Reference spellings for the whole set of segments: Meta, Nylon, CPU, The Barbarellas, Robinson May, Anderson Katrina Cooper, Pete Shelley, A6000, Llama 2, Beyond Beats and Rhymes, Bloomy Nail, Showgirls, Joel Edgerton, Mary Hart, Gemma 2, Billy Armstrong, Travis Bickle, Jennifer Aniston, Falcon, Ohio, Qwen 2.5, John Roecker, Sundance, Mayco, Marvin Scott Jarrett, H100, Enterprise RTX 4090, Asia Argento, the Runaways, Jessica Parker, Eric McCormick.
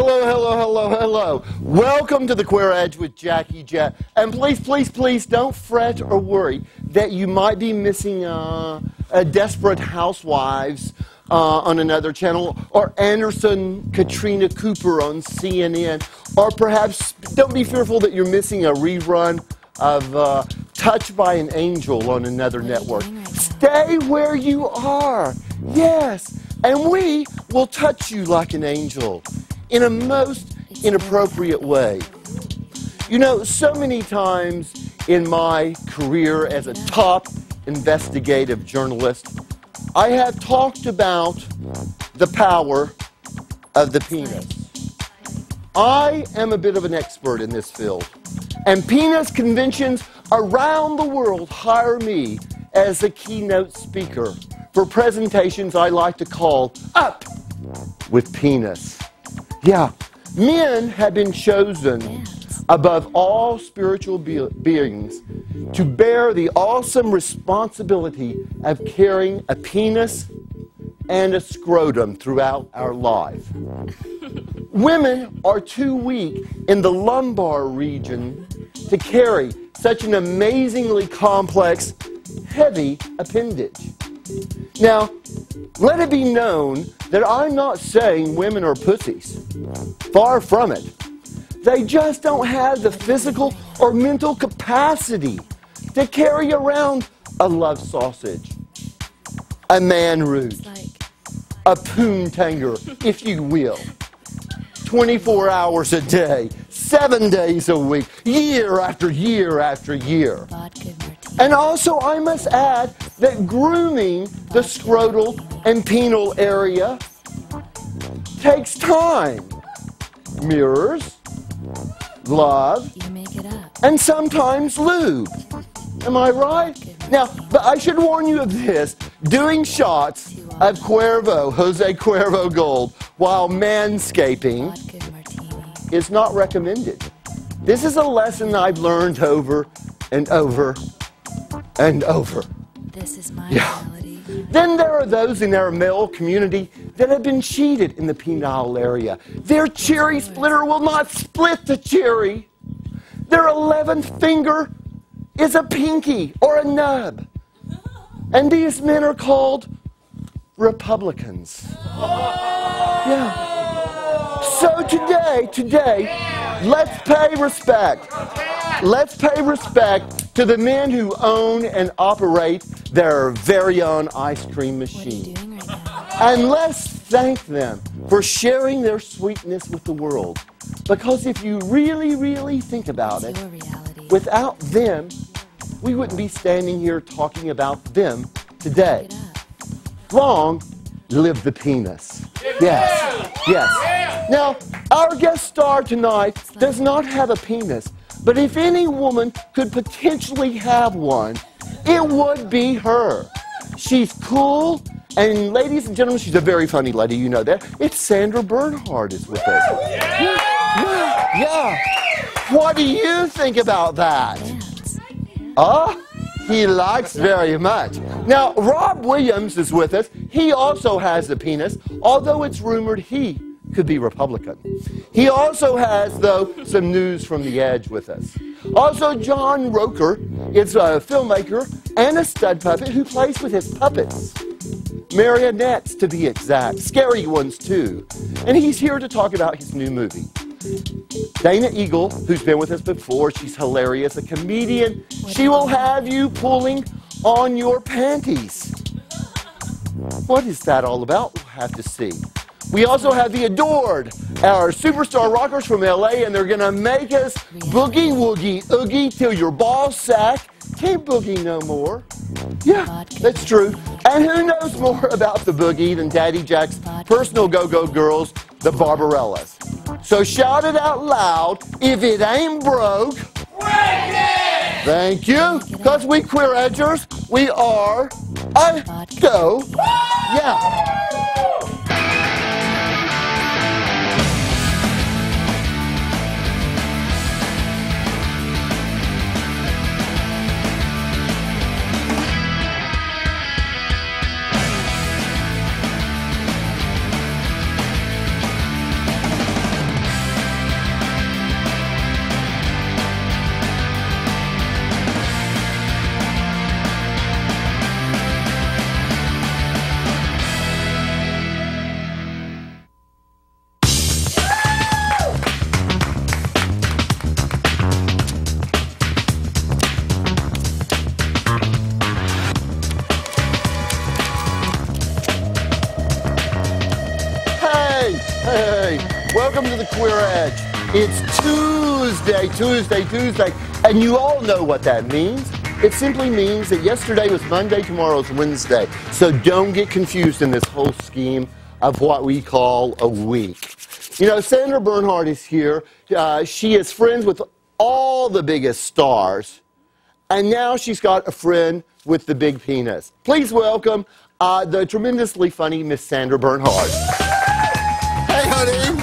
Hello, hello, hello, hello. Welcome to The Queer Edge with Jack E. Jett. And please, please, please don't fret or worry that you might be missing a Desperate Housewives on another channel, or Anderson Katrina Cooper on CNN, or perhaps don't be fearful that you're missing a rerun of Touched by an Angel on another network. Stay where you are, yes, and we will touch you like an angel in a most inappropriate way. You know, so many times in my career as a top investigative journalist, I have talked about the power of the penis. I am a bit of an expert in this field, and penis conventions around the world hire me as a keynote speaker for presentations I like to call Up with Penis. Yeah, men have been chosen above all spiritual beings to bear the awesome responsibility of carrying a penis and a scrotum throughout our life. Women are too weak in the lumbar region to carry such an amazingly complex, heavy appendage. Now, let it be known that I'm not saying women are pussies. Far from it. They just don't have the physical or mental capacity to carry around a love sausage, a man root, a poontanger, if you will, 24 hours a day, 7 days a week, year after year after year. And also, I must add that grooming the scrotal and penile area takes time, mirrors, love, and sometimes lube. Am I right? Now, but I should warn you of this. Doing shots of Cuervo, Jose Cuervo Gold, while manscaping is not recommended. This is a lesson I've learned over and over and over. This is my reality. Then there are those in our male community that have been cheated in the penile area. Their cherry splitter will not split the cherry. Their 11th finger is a pinky or a nub. And these men are called Republicans. Yeah. So today, let's pay respect. Let's pay respect to the men who own and operate their very own ice cream machine. And let's thank them for sharing their sweetness with the world. Because if you really, really think about it, without them, we wouldn't be standing here talking about them today. Long live the penis. Yes, yes. Now, our guest star tonight does not have a penis. But if any woman could potentially have one, it would be her. She's cool, and ladies and gentlemen, she's a very funny lady, you know that. It's Sandra Bernhard is with us. Yeah. Yeah. What do you think about that? Oh, he likes very much. Now, Rob Williams is with us. He also has a penis, although it's rumored he could be Republican. He also has, though, some news from the edge with us. Also, John Roecker is a filmmaker and a stud puppet who plays with his puppets. Marionettes, to be exact. Scary ones, too. And he's here to talk about his new movie. Dana Eagle, who's been with us before, she's hilarious, a comedian. She will have you pulling on your panties. What is that all about? We'll have to see. We also have The Adored, our superstar rockers from L.A., and they're going to make us boogie woogie oogie till your ball sack can't boogie no more. Yeah, that's true. And who knows more about the boogie than Daddy Jack's personal go-go girls, the Barbarellas. So shout it out loud, if it ain't broke, break it! Thank you, because we queer edgers, we are a go. Yeah. Hey, welcome to The Queer Edge. It's Tuesday, and you all know what that means. It simply means that yesterday was Monday, tomorrow's Wednesday. So don't get confused in this whole scheme of what we call a week. You know, Sandra Bernhard is here. She is friends with all the biggest stars, and now she's got a friend with the big penis. Please welcome the tremendously funny Miss Sandra Bernhard. Hey, honey.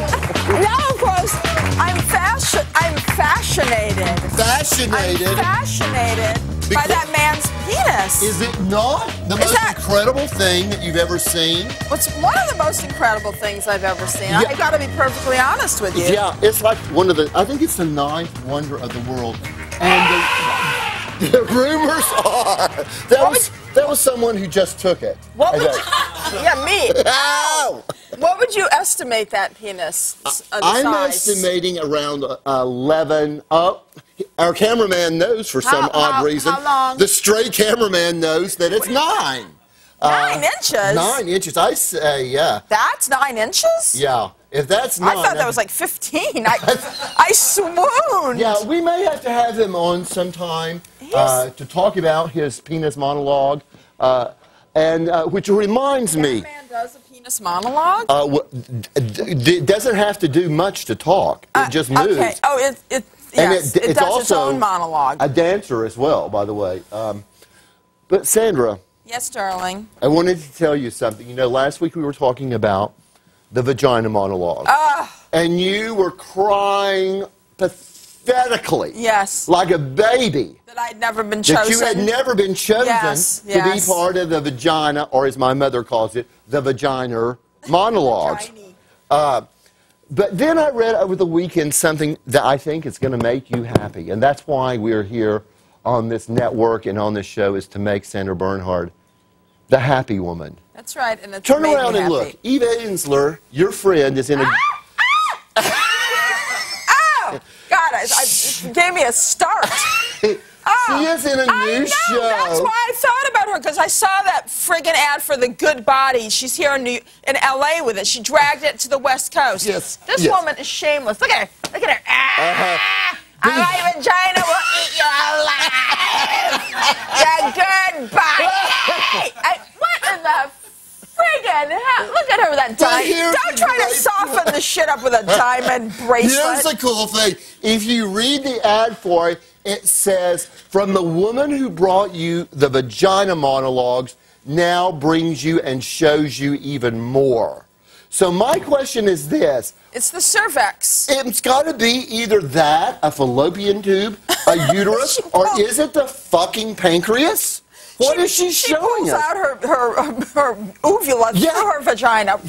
Now, of course, I'm fascinated. Fascinated? I'm fascinated by that man's penis. Is it not the most incredible thing that you've ever seen? It's one of the most incredible things I've ever seen. Yeah. I've got to be perfectly honest with you. Yeah, it's like one of the, I think it's the ninth wonder of the world. And the rumors are that was someone who just took it. What would you, yeah, me. Ow! What would you estimate that penis size? Estimating around 11. Our cameraman knows for some odd reason. How long? The stray cameraman knows that it's 9. 9 inches? 9 inches. I say, yeah. That's 9 inches? Yeah. If that's 9... I thought that was like 15. I swooned. Yeah, we may have to have him on sometime to talk about his penis monologue, which reminds me... That man does a penis monologue? It doesn't have to do much to talk. It just moves. Okay. Oh, it does its own monologue. A dancer as well, by the way. But Sandra... Yes, darling. I wanted to tell you something. You know, last week we were talking about the vagina monologue. And you were crying pathetically. Yes. Like a baby. That I'd never been chosen. That you had never been chosen to be part of the vagina, or as my mother calls it, the vagina monologues. But then I read over the weekend something that I think is going to make you happy, and that's why we're here on this network and on this show, is to make Sandra Bernhard the happy woman. That's right, and it's turn around and look. Eve Ensler, your friend, is in a... Oh, God, it gave me a start. Oh, she is in a new show. That's why I thought about her, because I saw that friggin' ad for The Good Body. She's here in L.A. with it. She dragged it to the West Coast. Yes. This woman is shameless. Look at her. Look at her. My vagina will eat you alive. The good body. What in the friggin' hell? Look at her with that diamond. Don't try to soften the shit up with a diamond bracelet. Here's the cool thing. If you read the ad for it, it says, from the woman who brought you the vagina monologues, now brings you and shows you even more. So my question is this. It's the cervix. It's got to be either that, a fallopian tube, a uterus, or is it the fucking pancreas? What is she showing us? She pulls out her uvula through her vagina.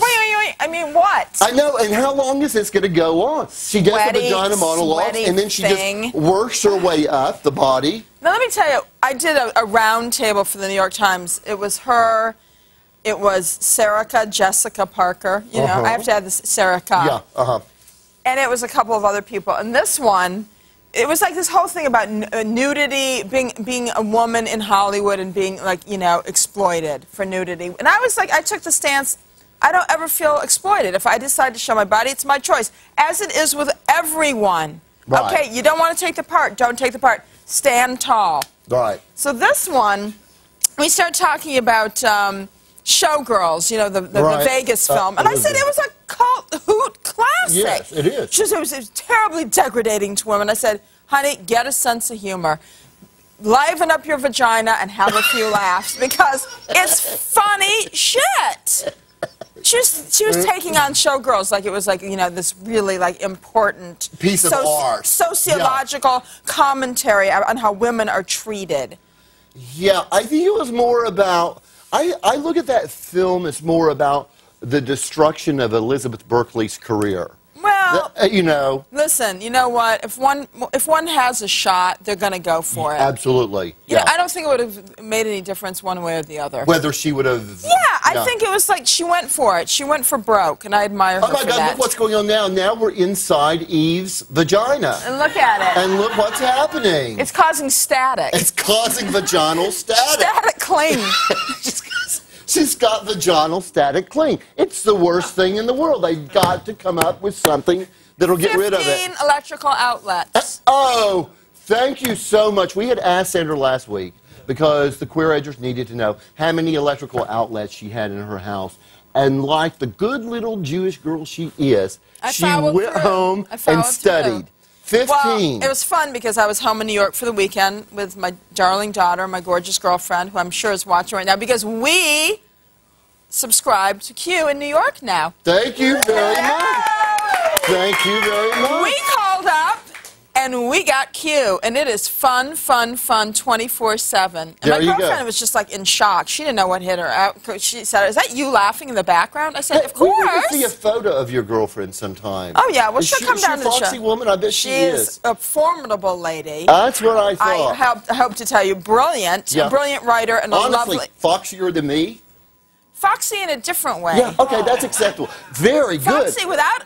I mean, what? I know, and how long is this going to go on? She does the vagina monologue, and then she just works her way up the body. Now, let me tell you, I did a round table for the New York Times. It was her... It was Serica, Jessica Parker. You know, I have to add this, Serica. Yeah, And it was a couple of other people. And this one, it was like this whole thing about nudity, being a woman in Hollywood and being, like, you know, exploited for nudity. And I was like, I took the stance, I don't ever feel exploited. If I decide to show my body, it's my choice, as it is with everyone. Right. Okay, you don't want to take the part, don't take the part. Stand tall. Right. So this one, we start talking about... Showgirls, you know, the Vegas film. And I said it was a cult hoot classic. Yes, it is. She said it was terribly degrading to women. I said, honey, get a sense of humor. Liven up your vagina and have a few laughs, because it's funny shit. She was taking on Showgirls like it was, like, you know, this really, like, important piece of art. Sociological commentary on how women are treated. Yeah, I think it was more about... I look at that film as more about the destruction of Elizabeth Berkley's career. Well, you know. Listen, you know what? If one has a shot, they're going to go for it. Absolutely. Yeah. You know, I don't think it would have made any difference one way or the other. Whether she would have. Yeah, I think it was like she went for it. She went for broke, and I admire her. Oh my God! Look what's going on now. Now we're inside Eve's vagina. And look at it. And look what's happening. It's causing static. It's causing vaginal static. Static cling. She's got the vaginal static cling. It's the worst thing in the world. They've got to come up with something that'll get rid of it. 15 electrical outlets. Oh, thank you so much. We had asked Sandra last week because the Queer Edgers needed to know how many electrical outlets she had in her house. And like the good little Jewish girl she is, she went home and studied. 15. Well, it was fun because I was home in New York for the weekend with my darling daughter, my gorgeous girlfriend, who I'm sure is watching right now, because we subscribe to Q in New York now. Thank you very much. Thank you very much. We called up, and we got Q, and it is fun, fun, fun, 24/7. And there my girlfriend was just like in shock. She didn't know what hit her out. She said, "Is that you laughing in the background?" I said, "Of course." We need to see a photo of your girlfriend sometime. Oh yeah, well she'll come down to the show. She's a foxy woman. I bet she is. She's a formidable lady. That's what I thought. I hope to tell you, brilliant, brilliant writer, and honestly, a lovely. Foxier than me. Foxy in a different way. Yeah, okay, that's acceptable. Very good. Foxy without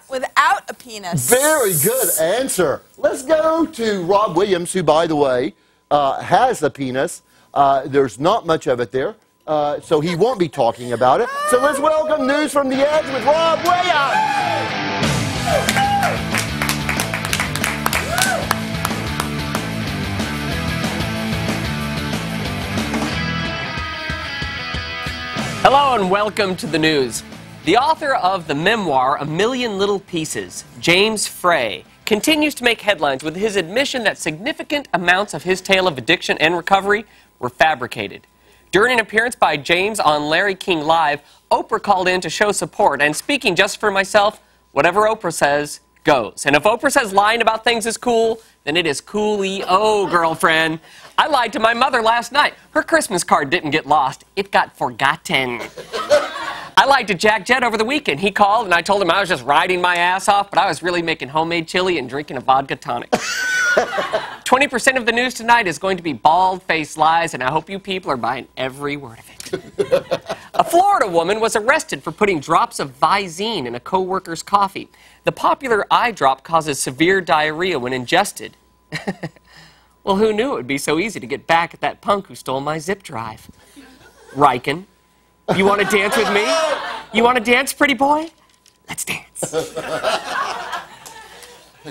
a penis. Very good answer. Let's go to Rob Williams, who, by the way, has a penis. There's not much of it there, so he won't be talking about it. So let's welcome News from the Edge with Rob Williams. Hello and welcome to the news. The author of the memoir, A Million Little Pieces, James Frey, continues to make headlines with his admission that significant amounts of his tale of addiction and recovery were fabricated. During an appearance by James on Larry King Live, Oprah called in to show support, and speaking just for myself, whatever Oprah says goes. And if Oprah says lying about things is cool, then it is coolio, girlfriend. I lied to my mother last night. Her Christmas card didn't get lost. It got forgotten. I lied to Jack Jett over the weekend. He called, and I told him I was just riding my ass off, but I was really making homemade chili and drinking a vodka tonic. 20% of the news tonight is going to be bald-faced lies, and I hope you people are buying every word of it. A Florida woman was arrested for putting drops of Visine in a co-worker's coffee. The popular eye drop causes severe diarrhea when ingested. Well, who knew it would be so easy to get back at that punk who stole my zip drive? Riken, you want to dance with me? You want to dance, pretty boy? Let's dance.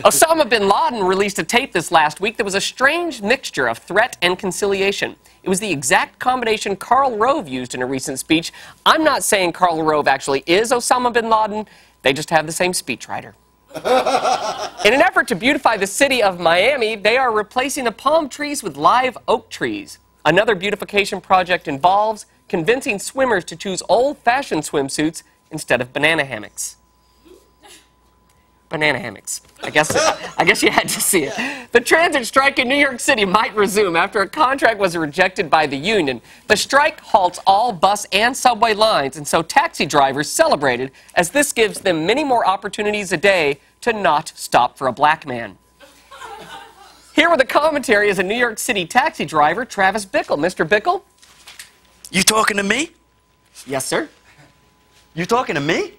Osama bin Laden released a tape this last week that was a strange mixture of threat and conciliation. It was the exact combination Karl Rove used in a recent speech. I'm not saying Karl Rove actually is Osama bin Laden. They just have the same speechwriter. In an effort to beautify the city of Miami, they are replacing the palm trees with live oak trees. Another beautification project involves convincing swimmers to choose old-fashioned swimsuits instead of banana hammocks. Banana hammocks. I guess you had to see it. The transit strike in New York City might resume after a contract was rejected by the union. The strike halts all bus and subway lines, and so taxi drivers celebrated, as this gives them many more opportunities a day to not stop for a black man. Here with a commentary is a New York City taxi driver, Travis Bickle. Mr. Bickle? You talking to me? Yes, sir. You talking to me?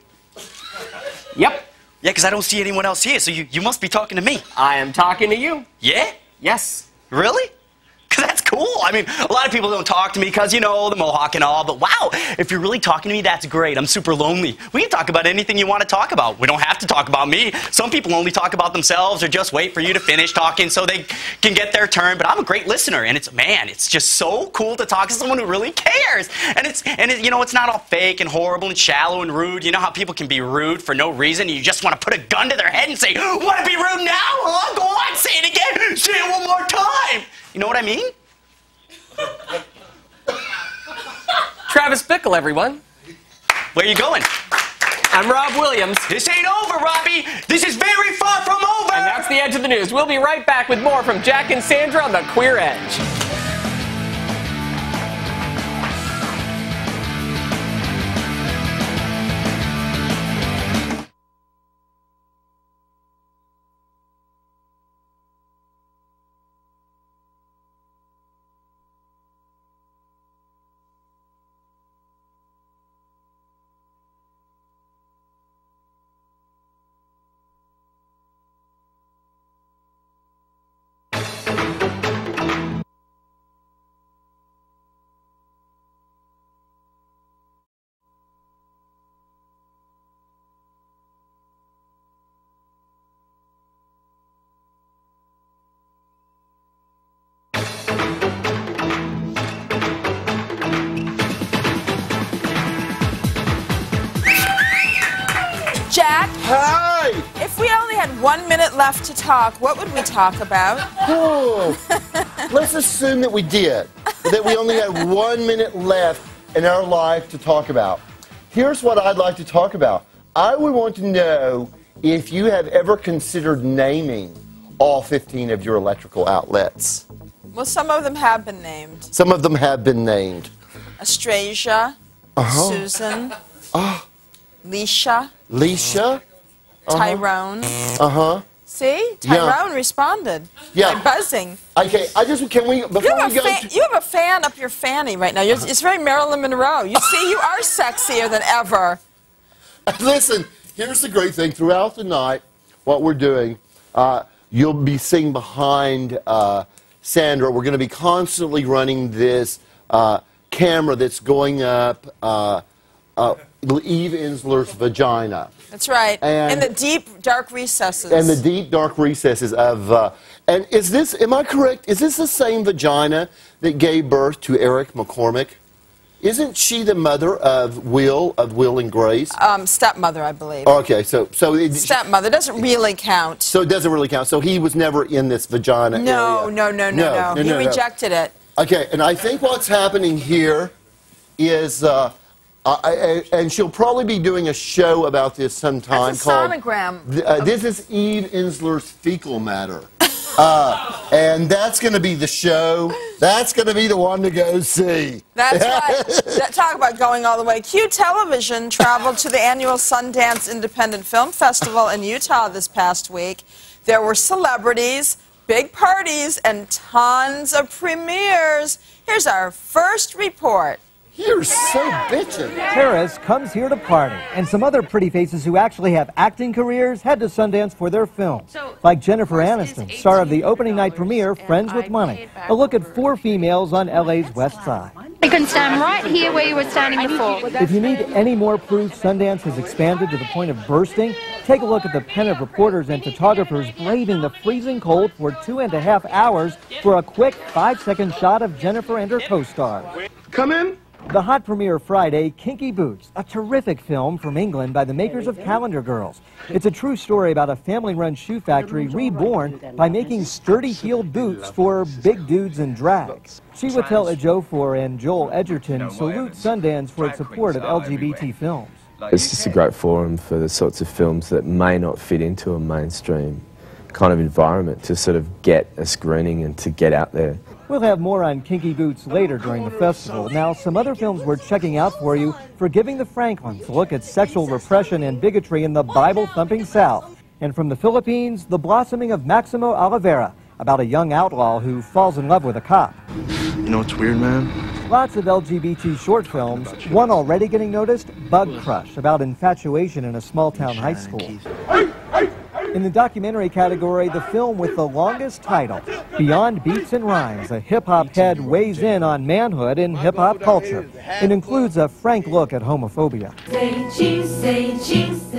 Yep. Yeah, because I don't see anyone else here, so you must be talking to me. I am talking to you. Yeah? Yes. Really? Because that's cool. I mean, a lot of people don't talk to me because, you know, the mohawk and all, but wow, if you're really talking to me, that's great. I'm super lonely. We can talk about anything you want to talk about. We don't have to talk about me. Some people only talk about themselves or just wait for you to finish talking so they can get their turn, but I'm a great listener, and it's, man, it's just so cool to talk to someone who really cares. And you know, it's not all fake and horrible and shallow and rude. You know how people can be rude for no reason, and you just want to put a gun to their head and say, want to be rude now? Well, I'll go on, say it again, say it one more time. You know what I mean? Travis Bickle, everyone. Where you going? I'm Rob Williams. This ain't over, Robbie. This is very far from over. And that's the edge of the news. We'll be right back with more from Jack and Sandra on The Queer Edge. Hi! If we only had 1 minute left to talk, what would we talk about? Oh, let's assume that we did. That we only had 1 minute left in our life to talk about. Here's what I'd like to talk about. I would want to know if you have ever considered naming all 15 of your electrical outlets. Well, some of them have been named. Some of them have been named. Austrasia, Susan, Leisha. Leisha? Tyrone. See? Tyrone responded. Yeah. By buzzing. Okay, I just, can we, before we go to... You have a fan up your fanny right now. It's very Marilyn Monroe. You see, you are sexier than ever. Listen, here's the great thing. Throughout the night, what we're doing, you'll be seeing behind Sandra. We're going to be constantly running this camera that's going up Eve Ensler's vagina. That's right. And the deep, dark recesses. And the deep, dark recesses of... and is this, am I correct, is this the same vagina that gave birth to Eric McCormick? Isn't she the mother of Will and Grace? Stepmother, I believe. Okay, so it, stepmother doesn't really count. So it doesn't really count. So he was never in this vagina area. No. He rejected it. Okay, and I think what's happening here is... and she'll probably be doing a show about this sometime. That's a sonogram. This is Eve Ensler's fecal matter. And that's going to be the show. That's going to be the one to go see. That's right. Talk about going all the way. Q Television traveled to the annual Sundance Independent Film Festival in Utah this past week. There were celebrities, big parties, and tons of premieres. Here's our first report. You're so bitchin'. Terrace comes here to party, and some other pretty faces who actually have acting careers head to Sundance for their films, like Jennifer Aniston, star of the opening night premiere, Friends with Money, a look at four females on LA's West Side. You can stand right here where you were standing before. If you need any more proof Sundance has expanded to the point of bursting, take a look at the pen of reporters and photographers braving the freezing cold for 2.5 hours for a quick 5-second shot of Jennifer and her co-star. Come in. The hot premiere Friday, Kinky Boots, a terrific film from England by the makers of Calendar Girls. It's a true story about a family-run shoe factory reborn by making sturdy-heeled boots for big dudes in drag. Chiwetel Ejiofor and Joel Edgerton salute Sundance for its support of LGBT films. It's just a great forum for the sorts of films that may not fit into a mainstream kind of environment to sort of get a screening and to get out there. We'll have more on Kinky Boots later during the festival. Now, some other films we're checking out for you: Forgiving the Franklins, a look at sexual repression and bigotry in the Bible-thumping South. And from the Philippines, The Blossoming of Maximo Oliveira, about a young outlaw who falls in love with a cop. You know what's weird, man? Lots of LGBT short films, one already getting noticed, Bug Crush, about infatuation in a small-town high school. In the documentary category, the film with the longest title, Beyond Beats and Rhymes, a hip-hop head weighs in on manhood in hip-hop culture. It includes a frank look at homophobia.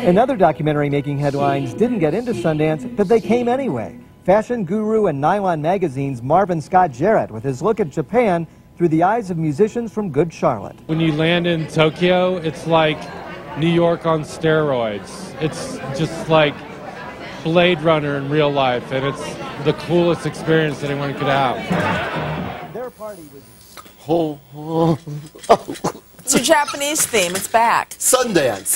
Another documentary making headlines didn't get into Sundance, but they came anyway. Fashion guru and Nylon magazine's Marvin Scott Jarrett with his look at Japan through the eyes of musicians from Good Charlotte. When you land in Tokyo, it's like New York on steroids. It's just like Blade Runner in real life, and it's the coolest experience that anyone could have. Their party was... It's a Japanese theme. It's back. Sundance.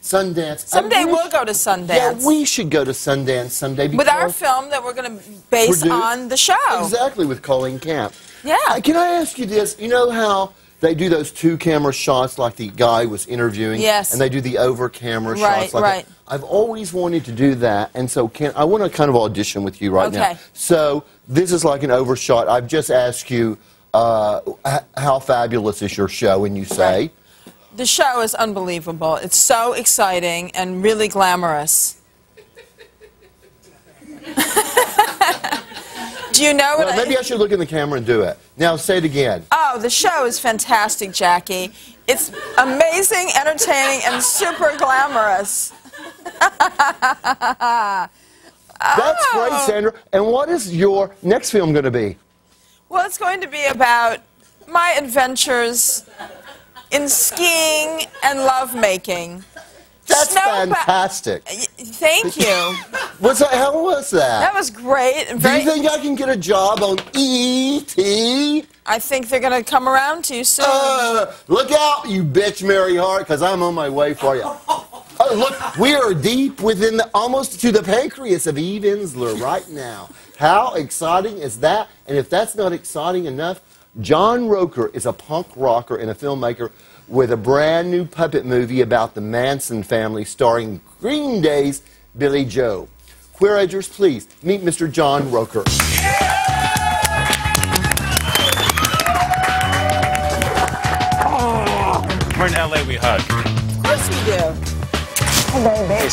Someday we'll go to Sundance. Yeah, we should go to Sundance someday. With our film that we're going to base on the show. Exactly, with Colleen Camp. Yeah. Can I ask you this? You know how they do those two-camera shots like the guy was interviewing? Yes. And they do the over-camera shots like that. I've always wanted to do that, and so I want to kind of audition with you right now. So this is like an overshot. I've just asked you, how fabulous is your show, and you say? The show is unbelievable. It's so exciting and really glamorous. Do you know what Maybe I should look in the camera and do it. Now, say it again. Oh, the show is fantastic, Jackie. It's amazing, entertaining, and super glamorous. That's great, Sandra. And what is your next film going to be? Well, it's going to be about my adventures in skiing and lovemaking. That's fantastic. Thank you. What the hell was that? That was great. Do you think I can get a job on E.T.? I think they're going to come around to you soon. Look out, you bitch, Mary Hart, because I'm on my way for you. Look, we are deep within the, almost to the pancreas of Eve Ensler right now. How exciting is that? And if that's not exciting enough, John Roecker is a punk rocker and a filmmaker with a brand new puppet movie about the Manson family starring Green Day's Billy Joe. Queer Edgers, please meet Mr. John Roecker. Oh, we're in LA, we hug. Of course we do. Hey, baby.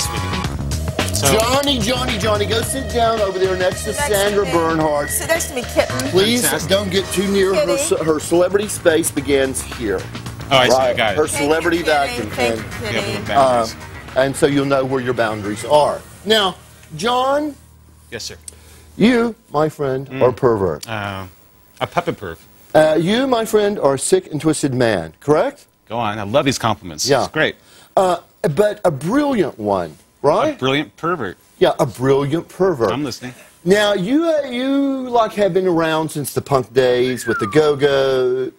So Johnny, go sit down over there next to Sandra Bernhard. Sit next to me, kitten. Please don't get too near her. Her celebrity space begins here. Oh, I see. I got it. Her celebrity vacuum thing. And so you'll know where your boundaries are. Now, John. Yes, sir. You, my friend, are pervert. A puppet perv. You, my friend, are a sick and twisted man, correct? Go on. I love these compliments. Yeah. It's great. But a brilliant one, right? A brilliant pervert. Yeah, a brilliant pervert. I'm listening. Now, you like, have been around since the punk days with the Go-Go's.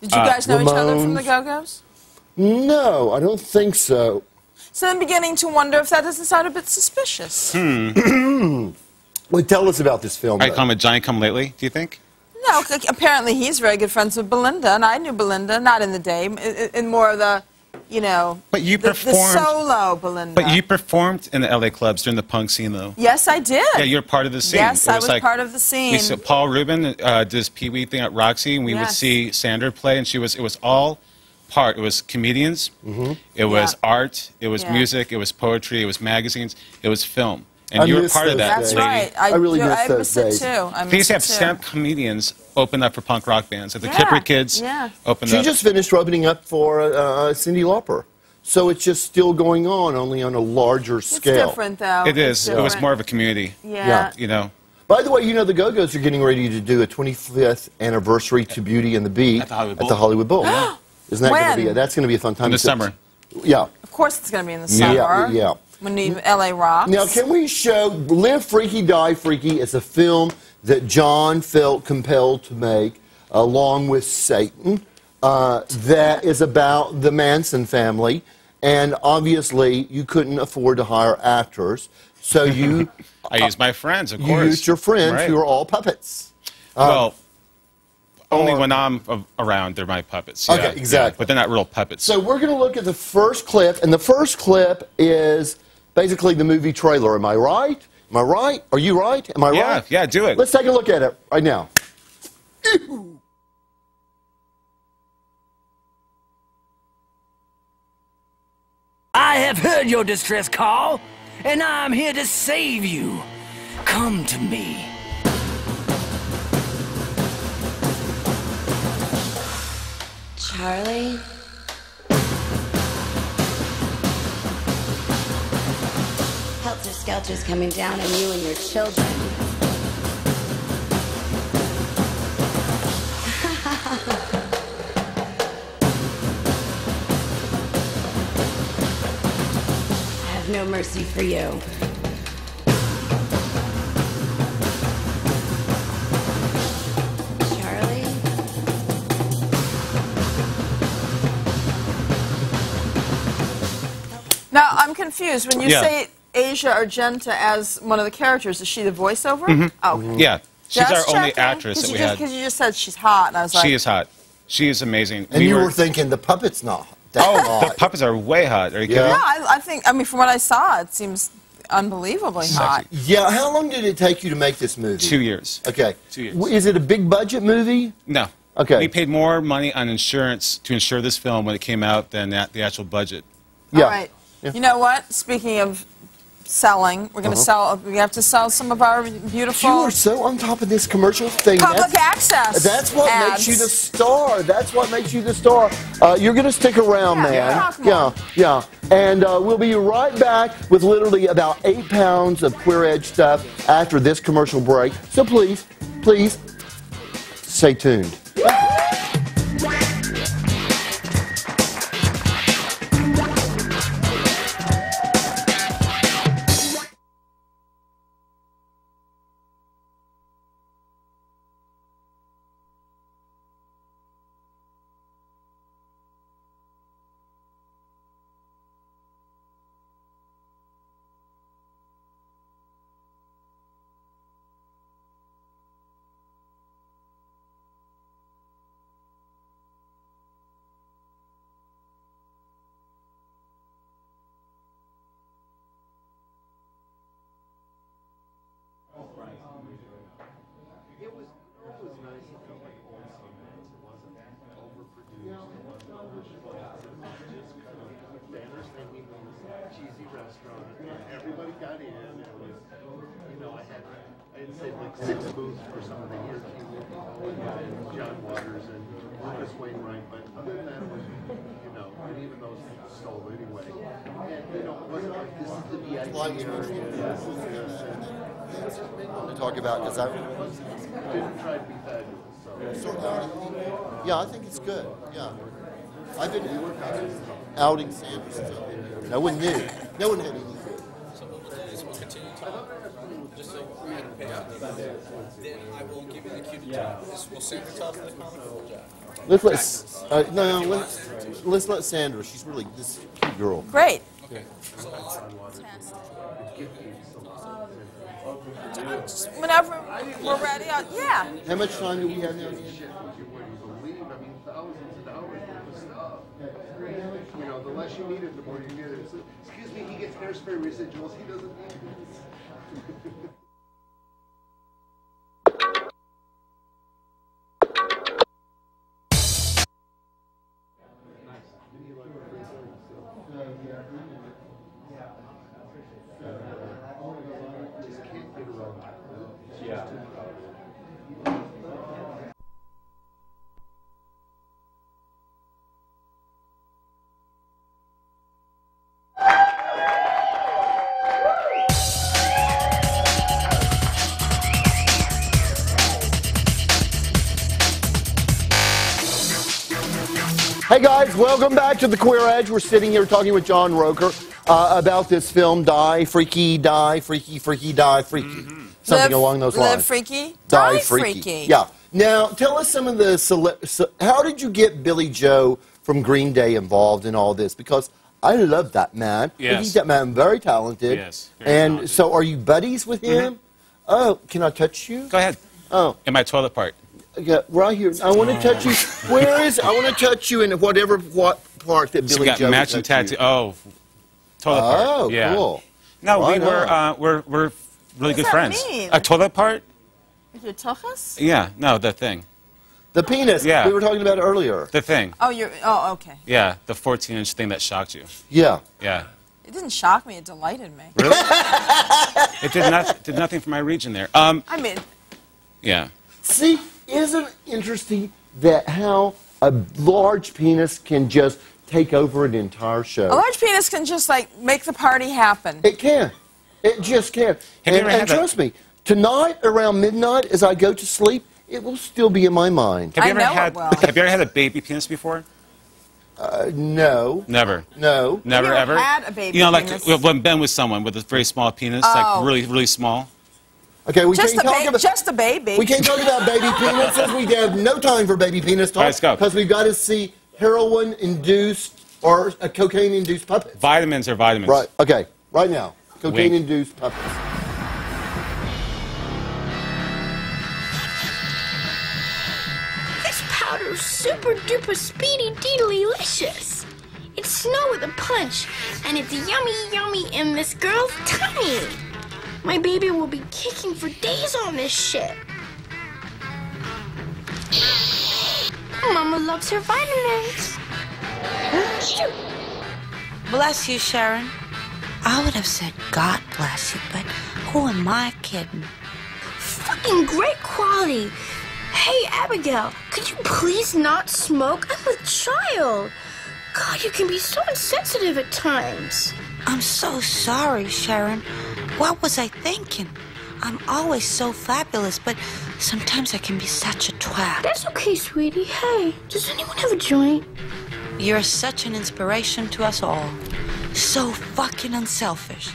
Did you guys know Ramones. Each other from the Go-Go's? No, I don't think so. So I'm beginning to wonder if that doesn't sound a bit suspicious. Hmm. Well, tell us about this film. I call him a giant come lately, do you think? No, apparently he's very good friends with Belinda, and I knew Belinda, not in the day, in more of the... You know, but you performed the solo, Belinda. But you performed in the LA clubs during the punk scene, though. Yes, I did. Yeah, you're part of the scene. Yes, I was like, part of the scene. We saw Paul Rubin did his Pee Wee thing at Roxy, and we would see Sandra play, and she was. It was all part. It was comedians. Mm-hmm. It was art. It was music. It was poetry. It was magazines. It was film. And you were part of that. That's right. I really miss it too. Please have stand-up comedians open up for punk rock bands. If the Kipper Kids open up. She just finished opening up for Cyndi Lauper. So it's just still going on, only on a larger scale. It's different, though. It is. It was more of a community. Yeah. You know. By the way, you know the Go-Go's are getting ready to do a 25th anniversary to Beauty and the Beat at the Hollywood Bowl. Isn't that going to be? That's going to be a fun time. In the summer. Yeah. Of course, it's going to be in the summer. Yeah. When L.A. rocks. Now, can we show Live Freaky, Die Freaky is a film that John felt compelled to make, along with Satan, that is about the Manson family, and obviously you couldn't afford to hire actors, so you... I used my friends, of course. You used your friends, who are all puppets. Well... Only when I'm around, they're my puppets. Yeah, okay, exactly. Yeah, but they're not real puppets. So we're going to look at the first clip, and the first clip is basically the movie trailer. Am I right? Am I right? Are you right? Am I right? Yeah, do it. Let's take a look at it right now. I have heard your distress call, and I'm here to save you. Come to me. Charlie? Helter Skelter's coming down on you and your children. I have no mercy for you. Now, I'm confused. When you say Asia Argenta as one of the characters, is she the voiceover? Mm-hmm. Oh. Okay. Yeah. She's our only actress that we had. Because you just said she's hot, and I was like... She is hot. She is amazing. And you were thinking the puppet's not that hot. The puppets are way hot. Are you kidding? Yeah, I think, I mean, from what I saw, it seems unbelievably hot. Yeah, how long did it take you to make this movie? 2 years. Okay. 2 years. Is it a big-budget movie? No. Okay. We paid more money on insurance to insure this film when it came out than the actual budget. Yeah. All right. Yeah. You know what? Speaking of selling, we're going to sell. We have to sell some of our beautiful... You are so on top of this commercial thing. Public access. That's what makes you the star. That's what makes you the star. You're going to stick around, man. And we'll be right back with literally about 8 pounds of Queer Edge stuff after this commercial break. So please, please, stay tuned. Six votes for some of the years and John Waters and Lucas Wainwright, but other than that, it was, you know, and even those stole anyway. And, you know, it wasn't like this is the VIP area. To talk about, because I didn't try to be fabulous. So. Yeah, I think it's good. Yeah. I've been outing Sanders stuff. No one knew. No one had anything. Just so we can pay then I will give you the cue to talk. Will Sandra talk to the comic or Jack? Let's let Sandra. She's really this cute girl. Great. Okay. So, whenever we're ready, yeah. How much time do we have now? You know, the less you need it, the more you get it. So, excuse me, he gets hairspray residuals. He doesn't need this. Hey guys, welcome back to The Queer Edge. We're sitting here talking with John Roecker about this film, Die, Freaky, Die, Freaky, Freaky, Die, Freaky. Something along those lines. Live Freaky? Die Freaky. Yeah. Now, tell us some of the, how did you get Billy Joe from Green Day involved in all this? Because I love that man. Yes. I think that man very talented. Yes. Very talented. So are you buddies with him? Oh, can I touch you? Go ahead. Oh. In my toilet part. Yeah, right here. I want to touch you. Where is? I want to touch you in whatever part that Billy Joe. Got matching tattoo. Oh, toilet part. Oh, yeah. Cool. No, right we're really good friends. What does that mean? A toilet part? Your tuchus? Yeah. No, the thing. The penis. Yeah. We were talking about it earlier. The thing. Oh, you're. Oh, okay. Yeah, the 14-inch thing that shocked you. Yeah. Yeah. It didn't shock me. It delighted me. Really? It did not. Did nothing for my region there. I mean. Yeah. See. Isn't it interesting that how a large penis can just take over an entire show? A large penis can just, like, make the party happen. It can. It just can. And trust me, tonight around midnight as I go to sleep, it will still be in my mind. Have you ever had, have you ever had a baby penis before? No. Never. No. Never ever? Had a baby penis? Like when Ben was someone with a very small penis, like really, really small. Okay, we can't talk about just a baby. We can't talk about baby penises. We have no time for baby penis talk because we've got to see heroin-induced or cocaine-induced puppets. Vitamins are vitamins. Right. Okay. Right now, cocaine-induced puppets. This powder's super duper speedy deedly-licious. It's snow with a punch, and it's yummy yummy in this girl's tummy. My baby will be kicking for days on this shit. Mama loves her vitamins. Bless you, Sharon. I would have said God bless you, but who am I kidding? Fucking great quality. Hey, Abigail, could you please not smoke? I'm a child. God, you can be so insensitive at times. I'm so sorry, Sharon. What was I thinking? I'm always so fabulous, but sometimes I can be such a twat. That's okay, sweetie. Hey, does anyone have a joint? You're such an inspiration to us all. So fucking unselfish.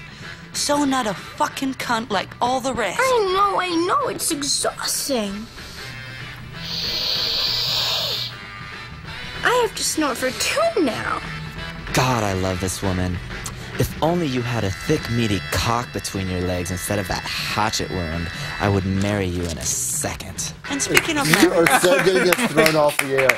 So not a fucking cunt like all the rest. I know, it's exhausting. I have to snort for two now. God, I love this woman. If only you had a thick, meaty cock between your legs instead of that hatchet wound, I would marry you in a second. And speaking of that... You are so getting us thrown off the air.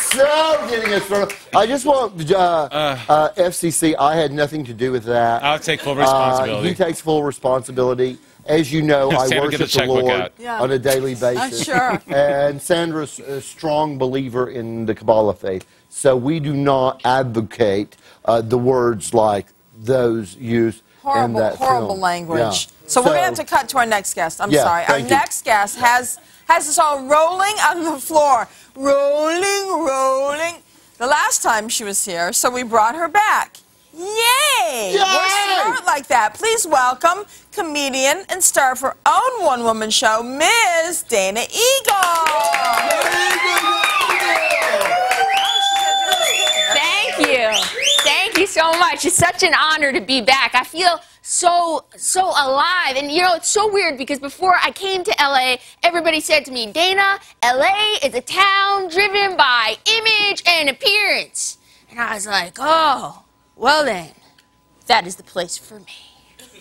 So getting us thrown off. I just want... FCC, I had nothing to do with that. I'll take full responsibility. He takes full responsibility. As you know, I worship the Lord on a daily basis. Sure. And Sandra's a strong believer in the Kabbalah faith. So we do not advocate... the words like those used horrible, in that horrible film. Language. Yeah. So we're going to have to cut to our next guest. I'm sorry. Our next guest has us all rolling on the floor. Rolling, rolling. The last time she was here, so we brought her back. Yay! Yay! We're smart like that. Please welcome comedian and star of her own one-woman show, Ms. Dana Eagle. Thank you. Thank you so much. It's such an honor to be back. I feel so alive. And you know, it's so weird because before I came to LA, everybody said to me, Dana, LA is a town driven by image and appearance. And I was like, oh, well then, that is the place for me.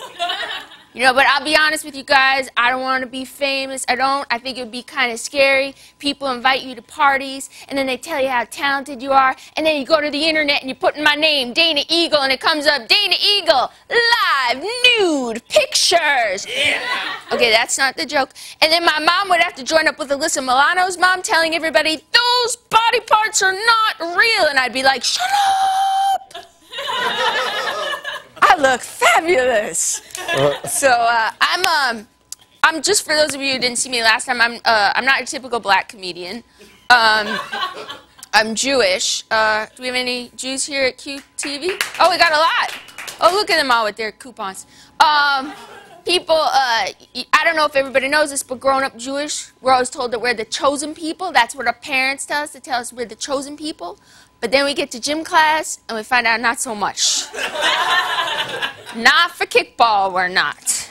You know, but I'll be honest with you guys, I don't want to be famous. I think it would be kind of scary. People invite you to parties, and then they tell you how talented you are, and then you go to the internet and you put in my name, Dana Eagle, and it comes up, Dana Eagle, live, nude, pictures. Yeah. Okay, that's not the joke. And then my mom would have to join up with Alyssa Milano's mom telling everybody, those body parts are not real, and I'd be like, shut up! I look fabulous. So I'm just, for those of you who didn't see me last time, I'm not your typical black comedian. I'm Jewish. Do we have any Jews here at QTV? Oh, we got a lot. Oh, look at them all with their coupons. People, I don't know if everybody knows this, but growing up Jewish, we're always told that we're the chosen people. That's what our parents tell us. They tell us we're the chosen people. But then we get to gym class, and we find out not so much. Not for kickball, we're not.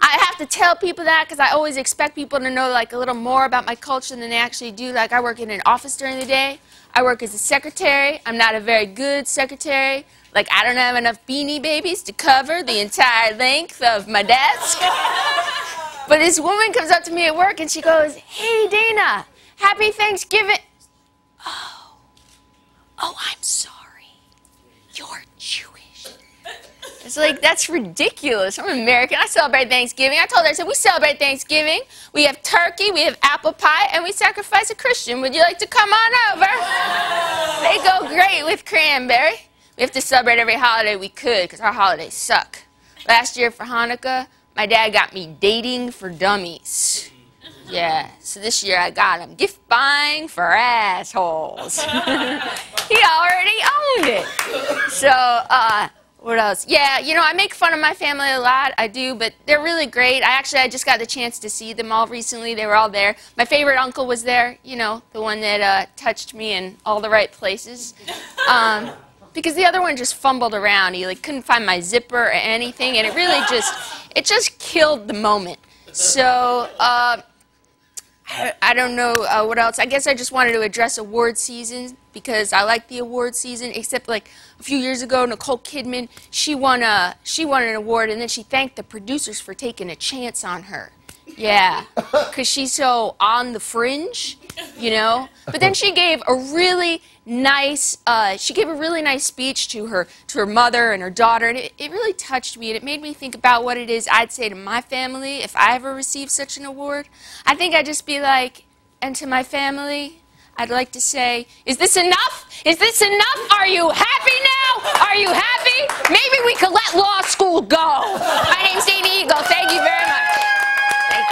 I have to tell people that because I always expect people to know like a little more about my culture than they actually do. Like I work in an office during the day. I work as a secretary. I'm not a very good secretary. Like I don't have enough beanie babies to cover the entire length of my desk. But this woman comes up to me at work, and she goes, hey, Dana, happy Thanksgiving. Oh, I'm sorry. You're Jewish. It's like, that's ridiculous. I'm American. I celebrate Thanksgiving. I told her, I said, we celebrate Thanksgiving. We have turkey, we have apple pie, and we sacrifice a Christian. Would you like to come on over? They go great with cranberry. We have to celebrate every holiday we could, because our holidays suck. Last year for Hanukkah, my dad got me dating for dummies. Yeah, so this year I got him gift buying for assholes. He already owned it. So, what else? Yeah, you know, I make fun of my family a lot. I do, but they're really great. I just got the chance to see them all recently. They were all there. My favorite uncle was there, you know, the one that touched me in all the right places. Because the other one just fumbled around. He like couldn't find my zipper or anything, and it really just, it just killed the moment. So, I don't know what else. I guess I just wanted to address award season because I like the award season. Except like a few years ago, Nicole Kidman, she won an award, and then she thanked the producers for taking a chance on her. Yeah, because she's so on the fringe, you know. But then she gave a really nice speech to her mother and her daughter, and it really touched me, and it made me think about what it is I'd say to my family if I ever received such an award. I think I'd just be like, and to my family, I'd like to say, is this enough? Is this enough? Are you happy now? Are you happy? Maybe we could let law school go. My name's Dana Eagle. Thank you very much.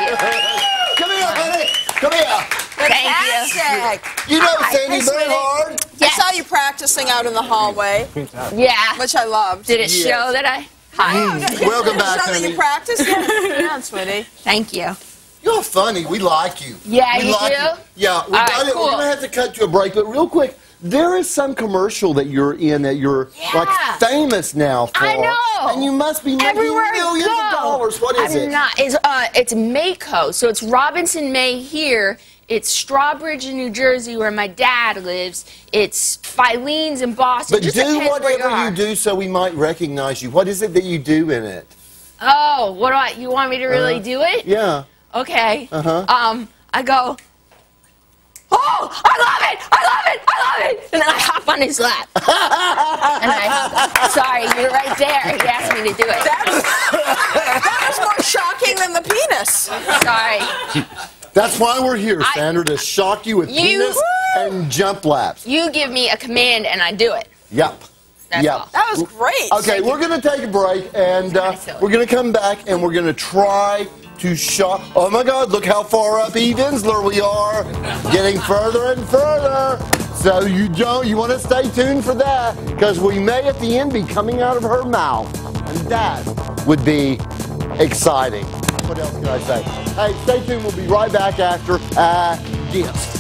Come here, honey. Come here. Fantastic. You know Sandy Bernhard? Yes. I saw you practicing out in the hallway. Yeah. Which I loved. Did it show that I... Hi. Mm. Welcome back, honey. You practiced? Yeah, sweetie. Thank you. You're funny. We like you. Yeah, we like you? Yeah. We're going to have to cut you a break, but real quick, there is some commercial that you're in that you're like famous now for. I know. And you must be making millions of dollars. What is it? I'm not. It's Mayco. So it's Robinson May here. It's Strawbridge in New Jersey where my dad lives. It's Filene's in Boston. But do whatever you do so we might recognize you. What is it that you do in it? Oh, what do I? You want me to really do it? Yeah. Okay. I go. Oh, I love it! I love it! I love it! And then I hop on his lap. And sorry, you're right there. He asked me to do it. That was more shocking than the penis. Sorry. That's why we're here, Sandra, to shock you with penis and jump laps. You give me a command and I do it. Yep. That's yeah. Awesome. That was great. Okay, we're going to take a break, and we're going to come back, and we're going to try to shop. Oh, my God, look how far up Eve Ensler we are. Getting further and further. So you want to stay tuned for that, because we may at the end be coming out of her mouth, and that would be exciting. What else can I say? Hey, stay tuned. We'll be right back after this.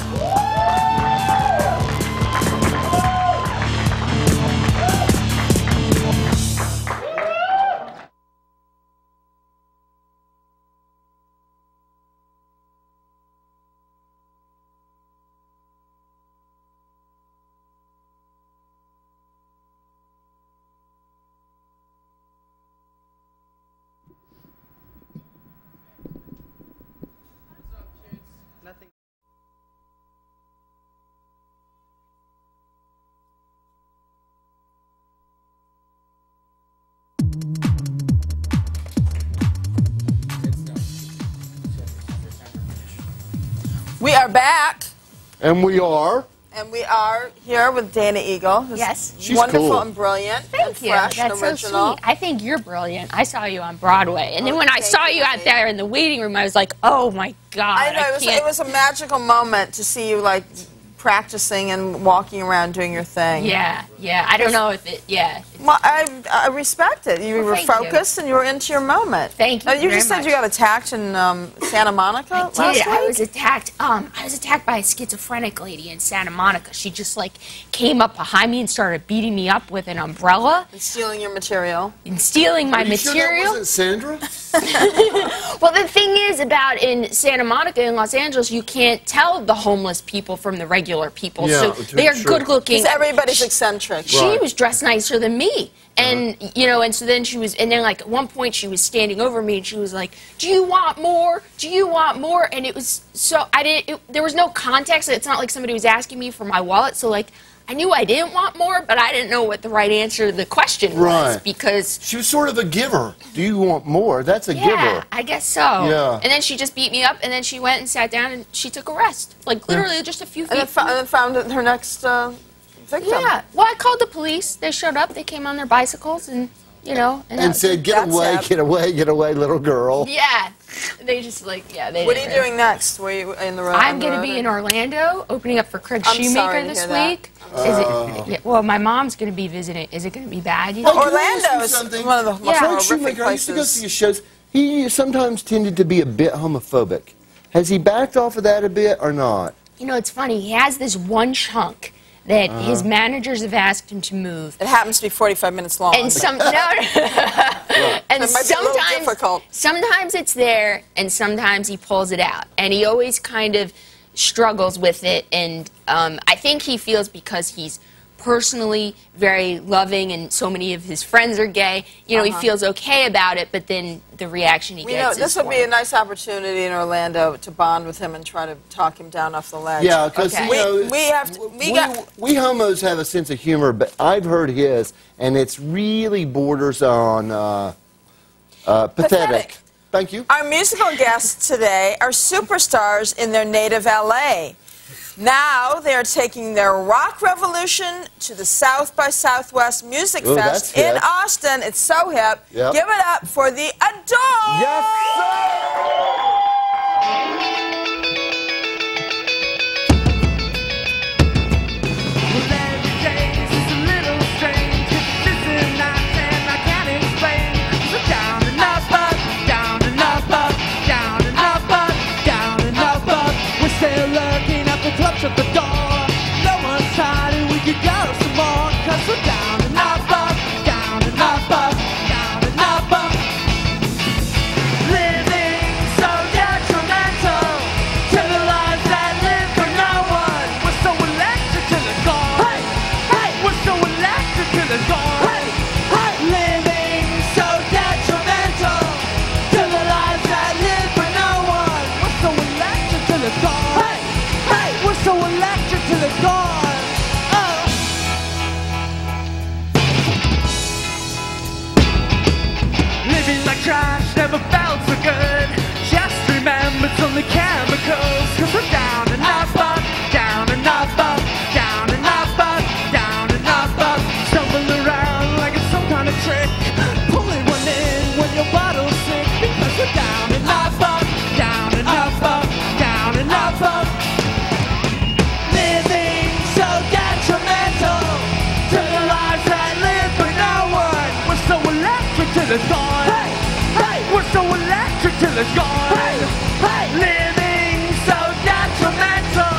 We are back. And we are. And we are here with Dana Eagle. Who's yes. She's wonderful cool. And brilliant. Thank you. Fresh that's and original. So sweet. I think you're brilliant. I saw you on Broadway. And then when I saw you out there in the waiting room, I was like, oh, my God. I know. It was a magical moment to see you, like, practicing and walking around doing your thing. Yeah, yeah. I don't know if it, yeah. Well, I respect it. You were focused and you were into your moment. Thank you. Now, you just said you got attacked in Santa Monica last week? I was attacked. I was attacked by a schizophrenic lady in Santa Monica. She just like came up behind me and started beating me up with an umbrella. And stealing your material. And stealing my material. Are you sure that wasn't Sandra? Well, the thing is about in Santa Monica in Los Angeles, you can't tell the homeless people from the regular people. Yeah, so they are good looking. Everybody's eccentric. She was dressed nicer than me. And you know, and so then she was, and then like at one point she was standing over me and she was like, "Do you want more? Do you want more?" And it was so there was no context. It's not like somebody was asking me for my wallet. So like I knew I didn't want more, but I didn't know what the right answer to the question was because she was sort of a giver. Do you want more? That's a giver. I guess so. Yeah. And then she just beat me up, and then she went and sat down and she took a rest, like literally just a few feet. And then found her next. Yeah. Well, I called the police. They showed up. They came on their bicycles and, you know. And said, get away, get away, get away, little girl. Yeah. They just like, yeah. They what are you doing next? Were you in the road? I'm going to be in Orlando opening up for Craig Shoemaker this week. Is it, well, my mom's going to be visiting. Is it going to be bad? You think? Orlando is one of the most horrific places. I used to go see his shows. He sometimes tended to be a bit homophobic. Has he backed off of that a bit or not? You know, it's funny. He has this one chunk that his managers have asked him to move. It happens to be 45 minutes long. And sometimes it's there, and sometimes he pulls it out, and he always kind of struggles with it. And I think he feels because he's personally very loving, and so many of his friends are gay. You know, he feels okay about it, but then the reaction he gets. You know, this would be a nice opportunity in Orlando to bond with him and try to talk him down off the ledge. Yeah, because you know, we homos have a sense of humor, but I've heard his, and it's really borders on pathetic. Thank you. Our musical guests today are superstars in their native LA. Now they are taking their rock revolution to the South by Southwest Music Fest in Austin. It's so hip. Yep. Give it up for the Adored! Yes, sir! Shut the door, no one's hiding, we could go some more, cause we're down and up, up, down and up, up, down and up, up. Living so detrimental. till it's gone. Hey, hey, we're so electric till it's gone. Hey, hey, living so detrimental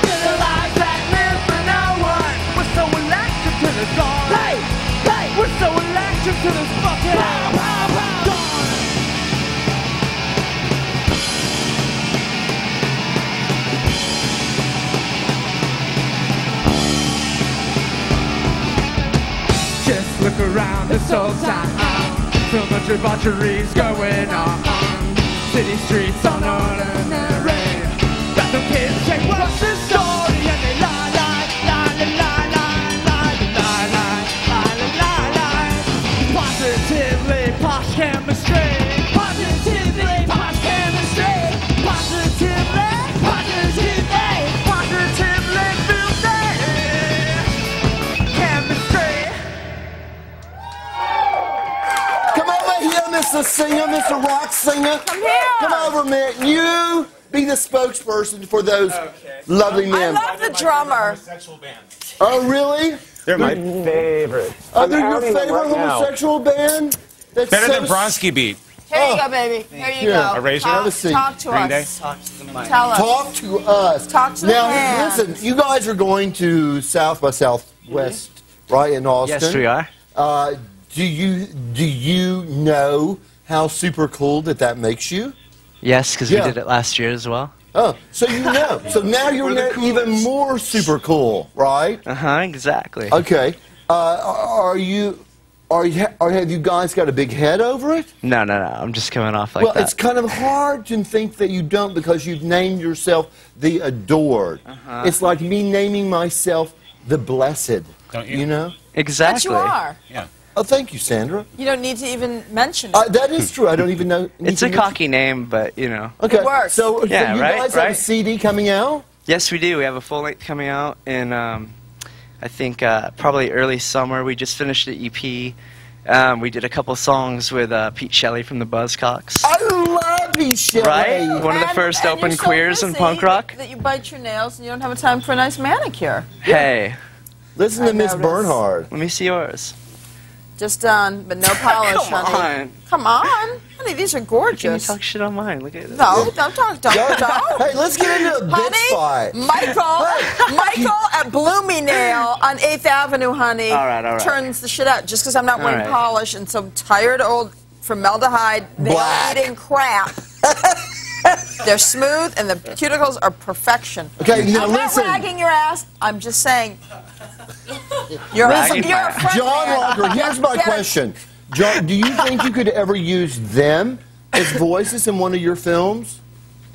to the lives that live for no one. We're so electric till it's gone. Hey, hey, we're so electric till it's fucking pow, pow, pow, gone. Just look around, it's so time. So much debauchery's going on. City streets on ordinary. Got the kids saying, what's the story? And they lie, lie, lie, lie, lie, lie, lie, lie, lie, lie, lie. Positively posh chemistry. Positively posh chemistry. Positively, positively, positively filthy. Mr. Singer, Mr. Rock Singer, come over, man. You be the spokesperson for those lovely men. I love the drummer. Oh, really? They're my favorite. They're your favorite homosexual band? That's better than Bronski Beat. Here you go, baby. Here you go. Erasure. Talk to us. Talk to us. Talk to us. Now, listen, you guys are going to South by Southwest, right, in Austin? Yes, we are. Do you know how super cool that makes you? Yes, because we did it last year as well. Oh, so you know. So now you're even more super cool, right? Uh-huh, exactly. Okay. Have you guys got a big head over it? No, no, no. I'm just coming off like that. Well, it's kind of hard to think that you don't because you've named yourself The Adored. Uh-huh. It's like me naming myself The Blessed. Don't you? You know? Exactly. But you are. Yeah. Oh, thank you, Sandra. You don't need to even mention it. That is true. I don't even know. It's a cocky name, but, you know. Okay. It works. So, yeah, so you guys have a CD coming out? Yes, we do. We have a full length coming out in, I think, probably early summer. We just finished the EP. We did a couple songs with Pete Shelley from the Buzzcocks. I love Pete Shelley. Right? One of the first open queers in punk rock. That you bite your nails and you don't have time for a nice manicure. Hey. Listen to Miss Bernhard. Let me see yours. Just done, but no polish, honey. Come on. Come on. Honey, these are gorgeous. Can you talk shit on mine? Look at this. No, don't talk. Don't. Hey, let's get into a bitch fight. Michael at Bloomy Nail on 8th Avenue, honey, all right, turns the shit out just because I'm not wearing polish and some tired old formaldehyde eating crap. They're smooth, and the cuticles are perfection. Okay, now listen. I'm not ragging your ass. I'm just saying. You're a John Roecker, here's my question. John, do you think you could ever use them as voices in one of your films?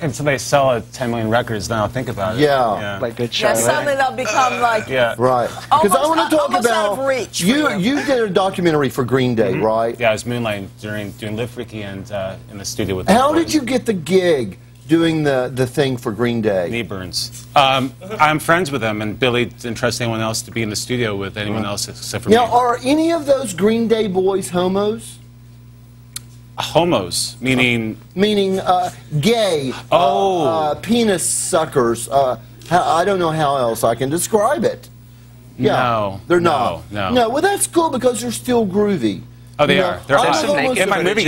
Until they sell 10 million records, now think about it. Yeah. Like Good Charlotte. Yeah, suddenly they'll become like... Yeah. Right. Because I want to talk about... Reach you did a documentary for Green Day, right? Yeah, I was moonlighting doing Live Freaky and in the studio with... How did you get the gig doing the thing for Green Day? Knee burns. I'm friends with them, and Billy didn't trust anyone else to be in the studio with anyone else except for me. Now, are any of those Green Day boys homos? Homos, meaning? Meaning gay, penis suckers. I don't know how else I can describe it. Yeah, no. They're not. No, no. No, well, that's cool because they're still groovy. Oh, they are. They're also naked. In my movie,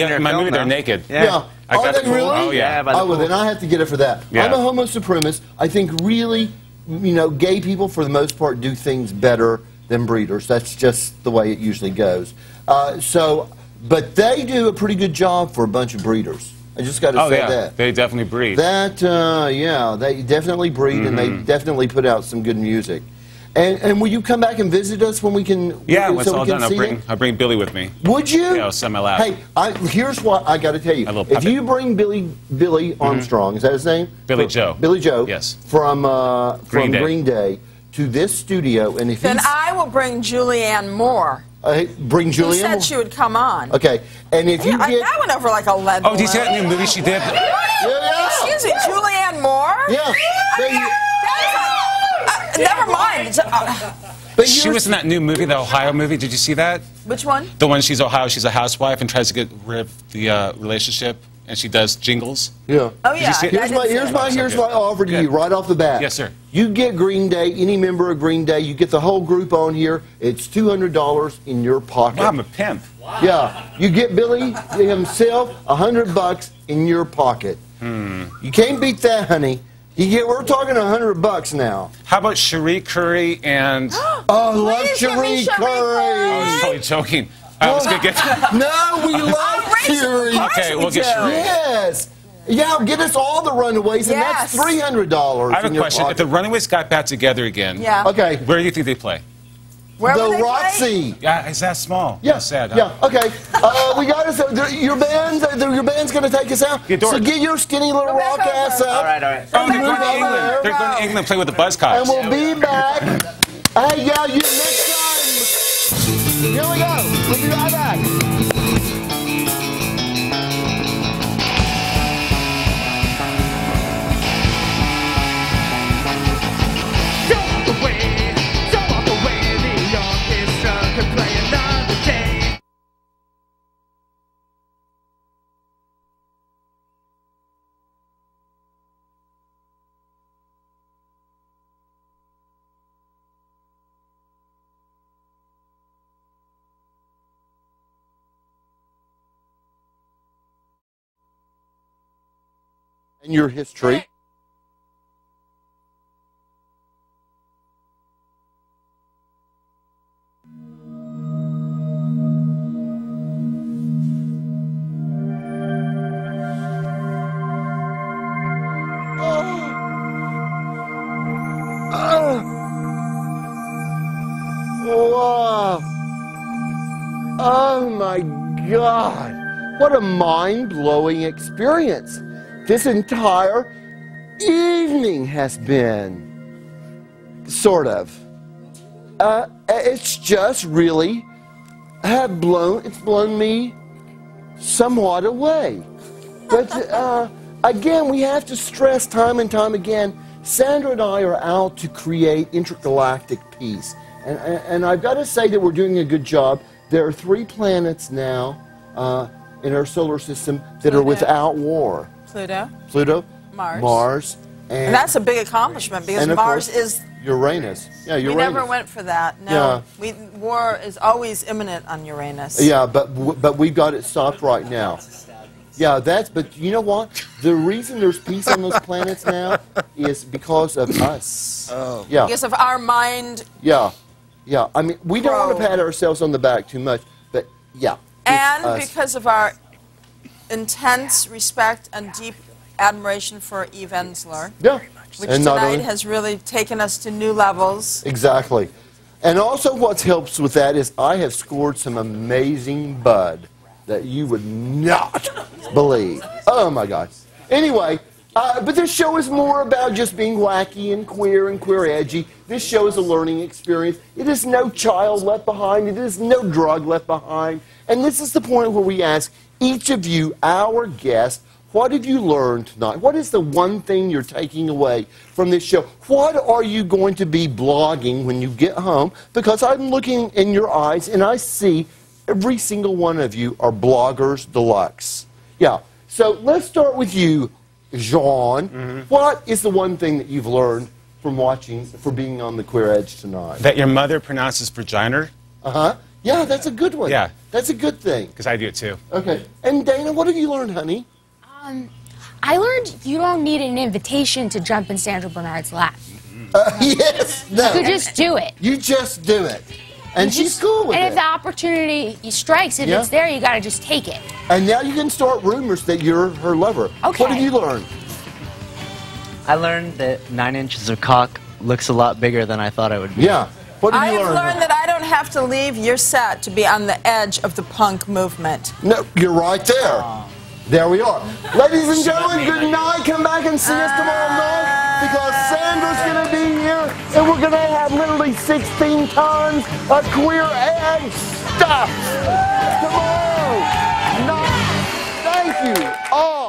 they're naked. Yeah. Are they really? Oh, yeah. Oh, well, then I have to get it for that. Yeah. I'm a homo supremacist. I think really, you know, gay people, for the most part, do things better than breeders. That's just the way it usually goes. But they do a pretty good job for a bunch of breeders. I just got to say that. They definitely breed. They definitely breed, and they definitely put out some good music. And will you come back and visit us when we can? Yeah, when it's all done, I'll bring Billy with me. Would you? Yeah, I'll send my lap. Hey, here's what I got to tell you. If you bring Billy Armstrong, is that his name? Billy Joe. Yes. From Green Day to this studio, and if then I will bring Julianne Moore. Bring Julianne. She said she would come on. Okay, and if you get that went over like a lead. Oh, did you see that new movie she did? Excuse me, Julianne Moore. Yeah. Never mind. But she was in that new movie, the Ohio movie. Did you see that? Which one? The one she's Ohio. She's a housewife and tries to get rid of the relationship. and she does jingles. Yeah. Oh, yeah. Here's my offer to you right off the bat. Yes, sir. You get Green Day, any member of Green Day, you get the whole group on here. It's $200 in your pocket. Wow, I'm a pimp. Wow. Yeah. You get Billy himself, $100 in your pocket. Hmm. You can't beat that, honey. We're talking $100 now. How about Cherie Currie and... Oh, I love Cherie Currie. I was totally joking. I was going to get... No, we love Cherie. Okay, we'll get Cherie. Yes. Yeah, give us all the Runaways, and that's $300. I have a question. If the Runaways got back together again, where do you think they play? The Roxy. Yeah, is that small? Yeah. That's sad, huh? Yeah. Okay. We got us. Your band's going to take us out. So get your skinny little rock ass up. All right, all right. Oh, they're going to England. They're going to England to play with the Buzzcocks. And we'll be back. Hey, yeah, you next time. Here we go. We'll be right back. And your history. Oh my God, what a mind-blowing experience this entire evening has been, sort of. It's just really blown me somewhat away. But again, we have to stress time and time again, Sandra and I are out to create intergalactic peace. And I've got to say that we're doing a good job. There are 3 planets now in our solar system that are without war. Pluto, Mars, and that's a big accomplishment because Mars is Uranus. Yeah, Uranus. We never went for that. No, yeah. War is always imminent on Uranus. Yeah, but we've got it stopped right now. Yeah, but you know what? The reason there's peace on those planets now is because of us. Oh. Yeah. Because of our mind. Yeah, yeah. I mean, we don't want to pat ourselves on the back too much, but yeah. And because of our intense respect and deep admiration for Eve Ensler, which tonight has really taken us to new levels. Exactly. And also what helps with that is I have scored some amazing bud that you would not believe. Oh, my God. Anyway, but this show is more about just being wacky and queer edgy. This show is a learning experience. It is no child left behind. It is no drug left behind. And this is the point where we ask each of you, our guests, what have you learned tonight? What is the one thing you're taking away from this show? What are you going to be blogging when you get home? Because I'm looking in your eyes and I see every single one of you are bloggers deluxe. Yeah, so let's start with you, John. What is the one thing that you've learned from watching, for being on The Queer Edge tonight? That your mother pronounces vagina. Uh-huh. Yeah, that's a good one. Yeah. That's a good thing. Because I do it, too. Okay. And Dana, what have you learned, honey? I learned you don't need an invitation to jump in Sandra Bernhard's lap. Yes. No. You just do it. You just do it. And she's cool with it. And if the opportunity strikes, if it's there, you got to just take it. And now you can start rumors that you're her lover. Okay. What have you learned? I learned that 9 inches of cock looks a lot bigger than I thought it would be. Yeah. I've learned that I don't have to leave your set to be on the edge of the punk movement. No, you're right there. Oh. There we are. Ladies and gentlemen, good night. Come back and see us tomorrow night because Sandra's going to be here and we're going to have literally 16 tons of queer edge stuff tomorrow night. Thank you all.